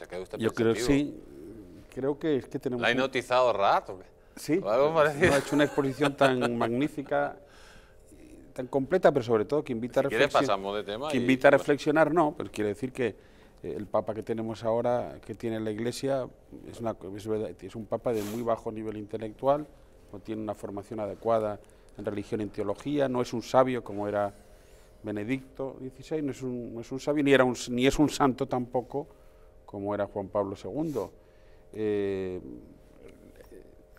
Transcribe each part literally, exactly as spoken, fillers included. ¿Se ha quedado usted pensativo? Yo creo que sí. Creo que es que tenemos... ¿La ha hipnotizado un... rato? Sí, no ha hecho una exposición tan magnífica, tan completa, pero sobre todo que invita, si a, reflexi... pasamos de tema que y... invita a reflexionar. No, pero quiere decir que el Papa que tenemos ahora, que tiene la Iglesia, es, una, es un Papa de muy bajo nivel intelectual, no tiene una formación adecuada en religión y en teología, no es un sabio como era Benedicto dieciséis, no es un, no es un sabio, ni, era un, ni es un santo tampoco como era Juan Pablo segundo. Eh,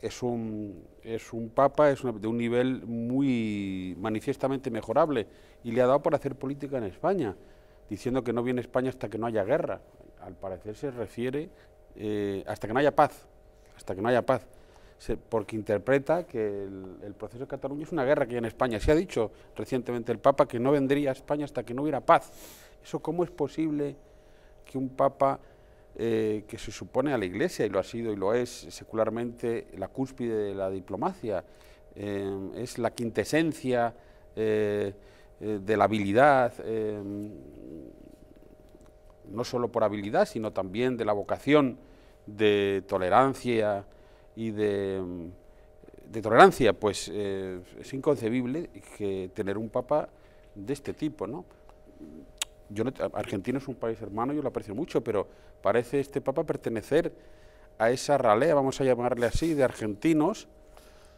es, un, es un Papa es una, de un nivel muy manifiestamente mejorable, y le ha dado por hacer política en España, diciendo que no viene España hasta que no haya guerra. Al parecer se refiere eh, hasta que no haya paz, hasta que no haya paz, se, porque interpreta que el, el proceso de Cataluña es una guerra que hay en España. Se ha dicho recientemente el Papa que no vendría a España hasta que no hubiera paz. Eso, ¿cómo es posible que un Papa eh, que se supone a la Iglesia, y lo ha sido y lo es secularmente, la cúspide de la diplomacia, eh, es la quintesencia eh, de la habilidad, eh, no solo por habilidad, sino también de la vocación de tolerancia y de, de tolerancia, pues eh, es inconcebible que tener un Papa de este tipo, ¿no? Yo no, Argentina es un país hermano, yo lo aprecio mucho, pero parece este Papa pertenecer a esa ralea, vamos a llamarle así, de argentinos,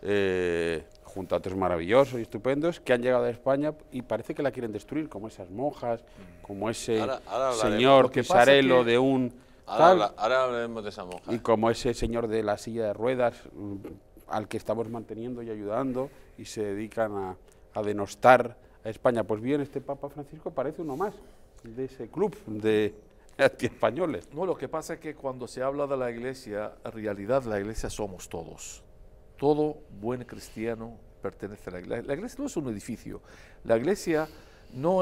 eh, junto a otros maravillosos y estupendos, que han llegado a España y parece que la quieren destruir, como esas monjas, como ese ahora, ahora señor Pisarello que que, de un... Ahora, tal, ahora hablaremos de esa monja. Y como ese señor de la silla de ruedas, al que estamos manteniendo y ayudando, y se dedican a, a denostar a España. Pues bien, este Papa Francisco parece uno más de ese club de anti-españoles. No, lo que pasa es que cuando se habla de la Iglesia, en realidad la Iglesia somos todos. Todo buen cristiano pertenece a la Iglesia. La Iglesia no es un edificio. La Iglesia no es...